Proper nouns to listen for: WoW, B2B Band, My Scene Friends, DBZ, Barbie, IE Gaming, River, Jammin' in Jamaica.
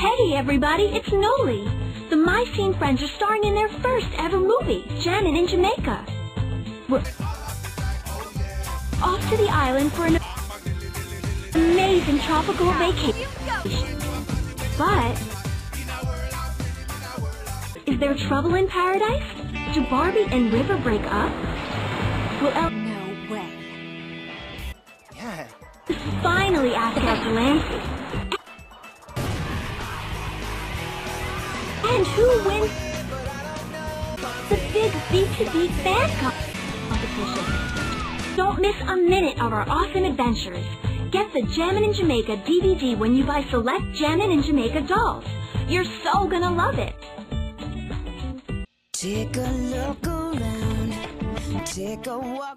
Hey everybody, it's Noli. The My Scene Friends are starring in their first ever movie, Jammin' in Jamaica. We're off to the island for an amazing tropical vacation. But is there trouble in paradise? Do Barbie and River break up? Will No way. Yeah. Finally ask out for Lancy? And who wins the big B2B Band competition? Don't miss a minute of our awesome adventures. Get the Jammin' in Jamaica DVD when you buy select Jammin' in Jamaica dolls. You're so gonna love it. Take a look around, take a walk.